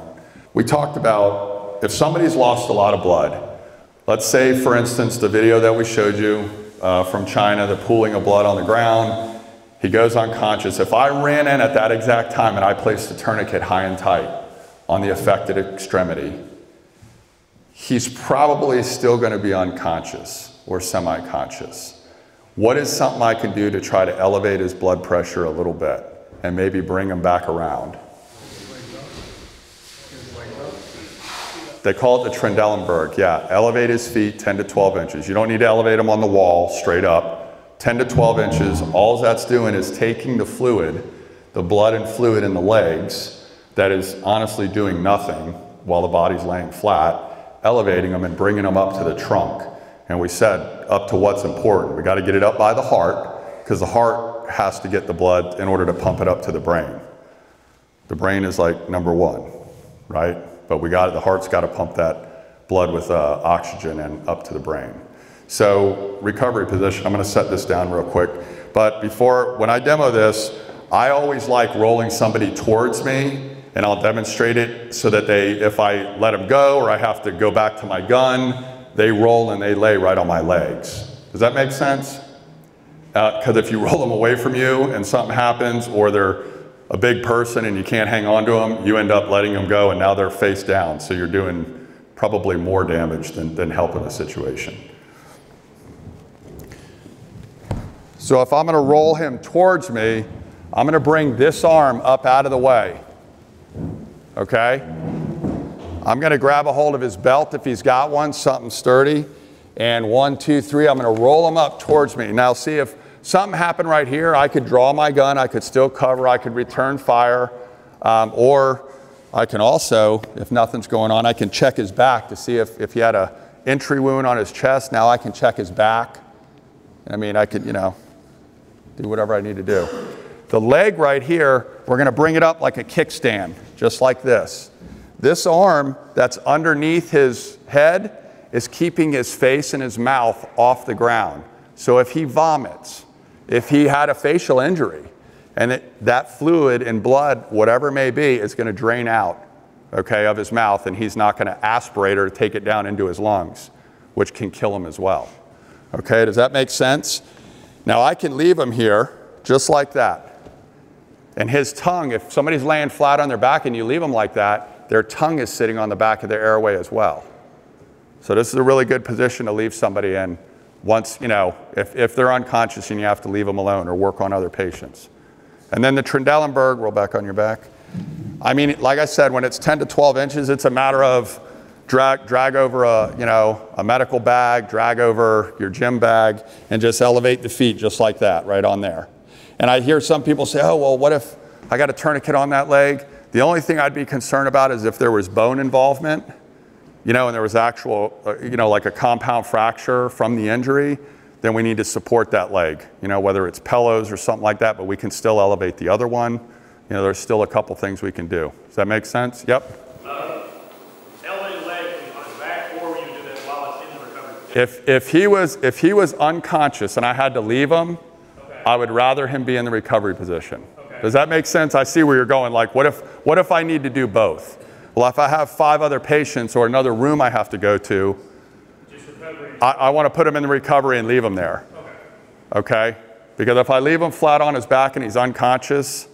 We talked about if somebody's lost a lot of blood, let's say for instance, the video that we showed you uh, from China, the pooling of blood on the ground, he goes unconscious. If I ran in at that exact time and I placed the tourniquet high and tight on the affected extremity, he's probably still gonna be unconscious or semi-conscious. What is something I can do to try to elevate his blood pressure a little bit and maybe bring him back around? They call it the Trendelenburg, yeah. Elevate his feet ten to twelve inches. You don't need to elevate him on the wall straight up. ten to twelve inches, all that's doing is taking the fluid, the blood and fluid in the legs, that is honestly doing nothing while the body's laying flat, elevating them and bringing them up to the trunk. And we said up to what's important. We got to get it up by the heart, because the heart has to get the blood in order to pump it up to the brain. The brain is like number one, right? But we got it, the heart's got to pump that blood with uh, oxygen and up to the brain. So recovery position, I'm going to set this down real quick. But before, when I demo this, I always like rolling somebody towards me, and I'll demonstrate it so that they, if I let them go or I have to go back to my gun, they roll and they lay right on my legs. Does that make sense? Because uh, if you roll them away from you and something happens, or they're a big person and you can't hang on to them, you end up letting them go and now they're face down. So you're doing probably more damage than, than helping the situation. So if I'm gonna roll him towards me, I'm gonna bring this arm up out of the way, okay? I'm gonna grab a hold of his belt if he's got one, something sturdy, and one, two, three, I'm gonna roll him up towards me. Now see, if something happened right here, I could draw my gun, I could still cover, I could return fire, um, or I can also, if nothing's going on, I can check his back to see if, if he had a entry wound on his chest. Now I can check his back. I mean, I could, you know, do whatever I need to do. The leg right here, we're gonna bring it up like a kickstand, just like this. This arm that's underneath his head is keeping his face and his mouth off the ground. So if he vomits, if he had a facial injury, and it, that fluid and blood, whatever it may be, is gonna drain out, okay, of his mouth, and he's not gonna aspirate or take it down into his lungs, which can kill him as well. Okay, does that make sense? Now I can leave him here, just like that. And his tongue, if somebody's laying flat on their back and you leave them like that, their tongue is sitting on the back of their airway as well. So this is a really good position to leave somebody in once, you know, if, if they're unconscious and you have to leave them alone or work on other patients. And then the Trendelenburg, roll back on your back. I mean, like I said, when it's ten to twelve inches, it's a matter of drag, drag over a, you know, a medical bag, drag over your gym bag, and just elevate the feet just like that, right on there. And I hear some people say, oh, well, what if I got a tourniquet on that leg? The only thing I'd be concerned about is if there was bone involvement, you know, and there was actual, uh, you know, like a compound fracture from the injury, then we need to support that leg, you know, whether it's pillows or something like that, but we can still elevate the other one. You know, there's still a couple things we can do. Does that make sense? Yep. Uh, elevate the leg on the back, or you do that while it's in the recovery position? If, if, he was, if he was unconscious and I had to leave him, okay, I would rather him be in the recovery position. Does that make sense? I see where you're going. Like, what if, what if I need to do both? Well, if I have five other patients or another room I have to go to, just I, I want to put them in the recovery and leave them there. Okay. Okay? Because if I leave him flat on his back and he's unconscious,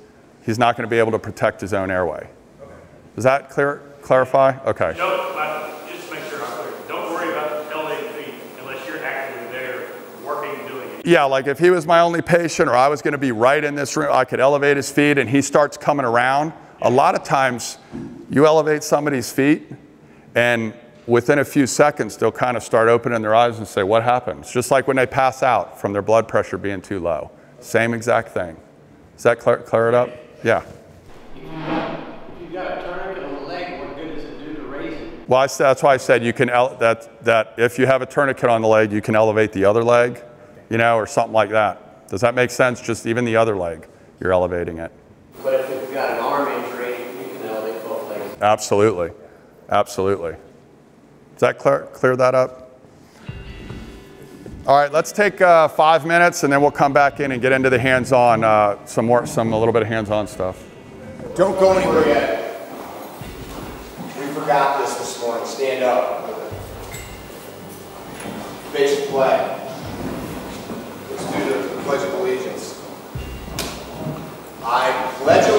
he's not going to be able to protect his own airway. Okay. Does that clear, clarify? Okay. Nope. Yeah, like if he was my only patient or I was gonna be right in this room, I could elevate his feet and he starts coming around. A lot of times you elevate somebody's feet and within a few seconds, they'll kind of start opening their eyes and say, what happened? It's just like when they pass out from their blood pressure being too low. Same exact thing. Does that clear, clear it up? Yeah. If you've got a tourniquet on the leg, what good does it do to raise it? Well, I, that's why I said you can ele- that that if you have a tourniquet on the leg, you can elevate the other leg, you know, or something like that. Does that make sense? Just even the other leg, you're elevating it. But if you've got an arm injury, you can elevate both legs. Absolutely, absolutely. Does that clear clear that up? All right, let's take uh, five minutes, and then we'll come back in and get into the hands-on, uh, some more, some a little bit of hands-on stuff. Don't go anywhere yet. Got this this morning. Stand up. Basic flag. Let's do the Pledge of Allegiance. I pledge allegiance.